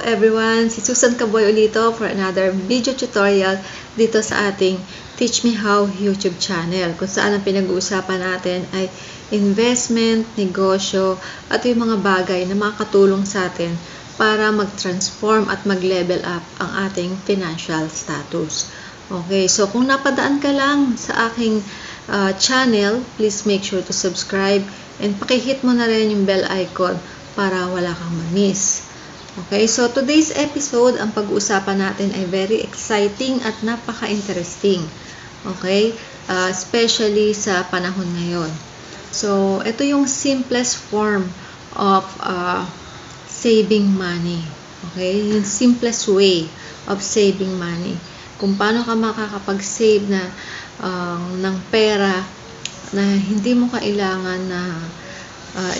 Hello everyone! Si Susan Cabuay ulito for another video tutorial dito sa ating Teach Me How YouTube channel, kung saan ang pinag-uusapan natin ay investment, negosyo, at yung mga bagay na makakatulong sa atin para mag-transform at mag-level up ang ating financial status. Okay, so kung napadaan ka lang sa aking channel, please make sure to subscribe and pakihit mo na rin yung bell icon para wala kang ma-miss. Okay, so today's episode, ang pag-uusapan natin ay very exciting at napaka-interesting. Okay, especially sa panahon ngayon. So, ito yung simplest form of saving money. Okay, yung simplest way of saving money. Kung paano ka makakapag-save na ng pera na hindi mo kailangan na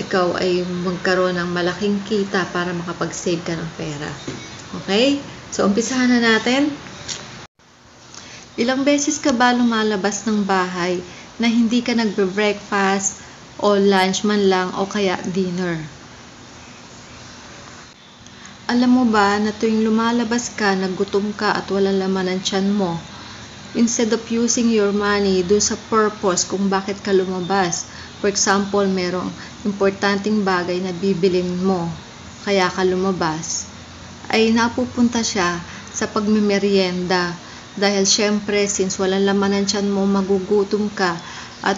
ikaw ay magkaroon ng malaking kita para makapag-save ka ng pera. Okay? So, umpisahan na natin. Ilang beses ka ba lumalabas ng bahay na hindi ka nagbe-breakfast o lunch man lang o kaya dinner? Alam mo ba na tuwing lumalabas ka, nagutom ka at walang laman ang tiyan mo? Instead of using your money dun sa purpose kung bakit ka lumabas, for example, merong importanteng bagay na bibilin mo kaya ka lumabas, ay napupunta siya sa pagmimerienda dahil syempre since walang laman ang tiyan mo, magugutom ka at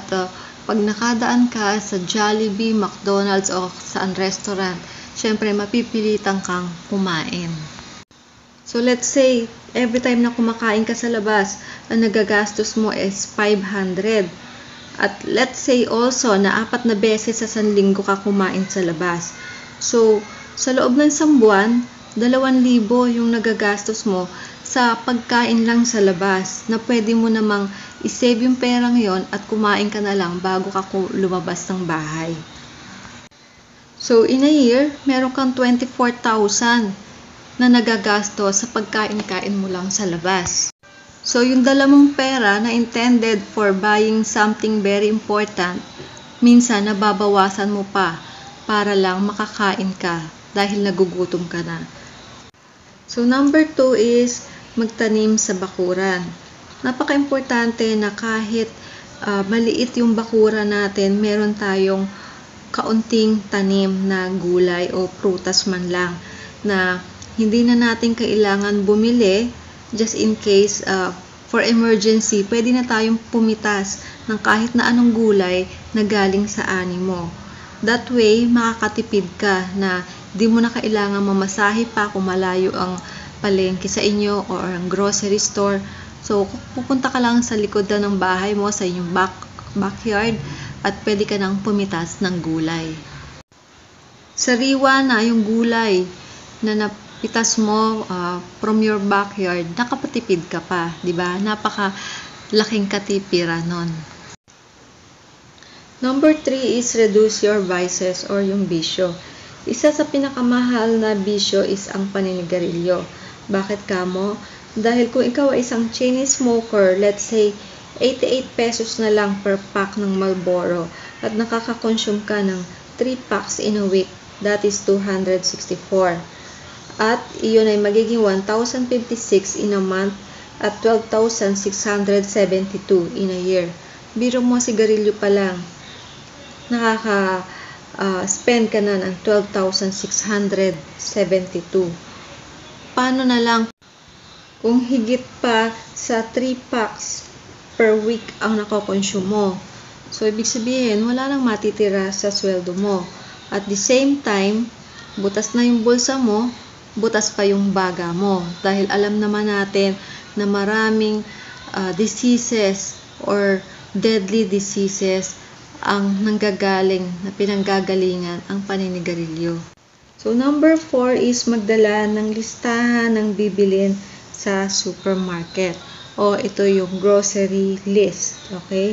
pag nakadaan ka sa Jollibee, McDonald's o saan restaurant, syempre mapipilitan kang kumain. So, let's say, every time na kumakain ka sa labas, ang nagagastos mo is 500. At let's say also na 4 na beses sa sanlinggo ka kumain sa labas. So, sa loob ng isang buwan, 2,000 yung nagagastos mo sa pagkain lang sa labas na pwede mo namang isave yung perang yon at kumain ka na lang bago ka lumabas ng bahay. So, in a year, meron kang 24,000. Na nagagasto sa pagkain-kain mo lang sa labas. So, yung dala mong pera na intended for buying something very important, minsan nababawasan mo pa para lang makakain ka dahil nagugutom ka na. So, number 2 is magtanim sa bakuran. Napaka-importante na kahit maliit yung bakura natin, meron tayong kaunting tanim na gulay o prutas man lang na hindi na natin kailangan bumili just in case for emergency. Pwede na tayong pumitas ng kahit na anong gulay na galing sa ani mo. That way, makakatipid ka na di mo na kailangan mamasahe pa kung malayo ang palengke sa inyo or ang grocery store. So, pupunta ka lang sa likod na ng bahay mo, sa inyong backyard, at pwede ka nang pumitas ng gulay. Sariwa na yung gulay na pitas mo from your backyard, nakapatipid ka pa, di ba? Napakalaking katipira nun. Number 3 is reduce your vices or yung bisyo. Isa sa pinakamahal na bisyo is ang paninigarilyo. Bakit kamo? Dahil kung ikaw ay isang chain smoker, let's say 88 pesos na lang per pack ng Marlboro at nakakakonsume ka ng 3 packs in a week, that is 264. At iyon ay magiging 1,056 in a month at 12,672 in a year. Biro mo, sigarilyo pa lang, nakaka-spend ka na ng 12,672. Paano na lang kung higit pa sa 3 packs per week ang nakokonsume mo? So, ibig sabihin, wala nang matitira sa sweldo mo. At the same time, butas na yung bulsa mo, butas pa yung baga mo dahil alam naman natin na maraming diseases or deadly diseases ang nanggagaling na pinanggagalingan ang paninigarilyo. So, number 4 is magdala ng listahan ng bibilin sa supermarket o ito yung grocery list. Okay?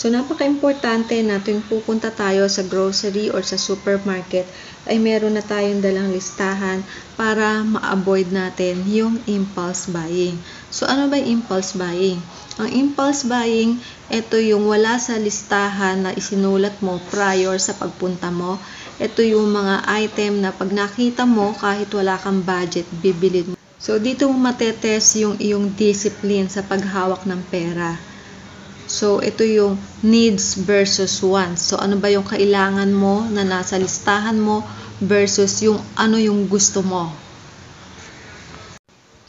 So, napaka-importante na tuwing pupunta tayo sa grocery or sa supermarket ay meron na tayong dalang listahan para ma-avoid natin yung impulse buying. So, ano ba yung impulse buying? Ang impulse buying, ito yung wala sa listahan na isinulat mo prior sa pagpunta mo Ito yung mga item na pag nakita mo, kahit wala kang budget, bibilin mo. So, dito mo matetest yung iyong discipline sa paghawak ng pera. So, ito yung needs versus wants. So, ano ba yung kailangan mo na nasa listahan mo versus yung ano yung gusto mo.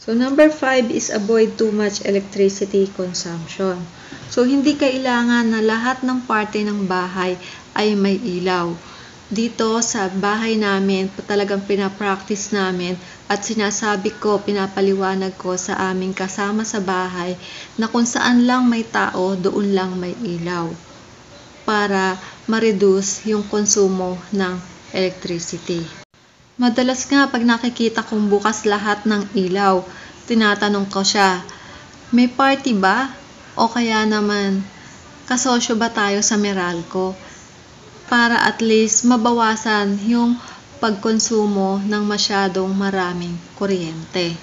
So, number 5 is avoid too much electricity consumption. So, hindi kailangan na lahat ng parte ng bahay ay may ilaw. Dito sa bahay namin, talagang pinapractice namin at sinasabi ko, pinapaliwanag ko sa aming kasama sa bahay na kung saan lang may tao, doon lang may ilaw para ma-reduce yung konsumo ng electricity. Madalas nga pag nakikita kong bukas lahat ng ilaw, tinatanong ko siya, may party ba? O kaya naman, kasosyo ba tayo sa Meralco? Para at least mabawasan yung pagkonsumo ng masyadong maraming kuryente.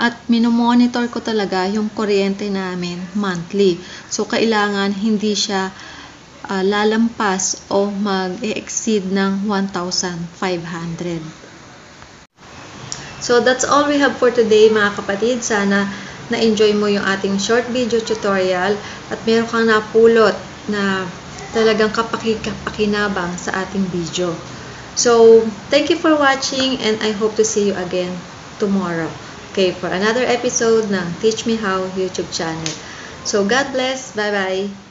At minomonitor ko talaga yung kuryente namin monthly. So, kailangan hindi siya lalampas o mag-exceed ng 1,500. So, that's all we have for today, mga kapatid. Sana na-enjoy mo yung ating short video tutorial at meron kang napulot na talagang kapakipakinabang sa ating video. So, thank you for watching and I hope to see you again tomorrow. Okay, for another episode ng Teach Me How YouTube channel. So, God bless. Bye-bye.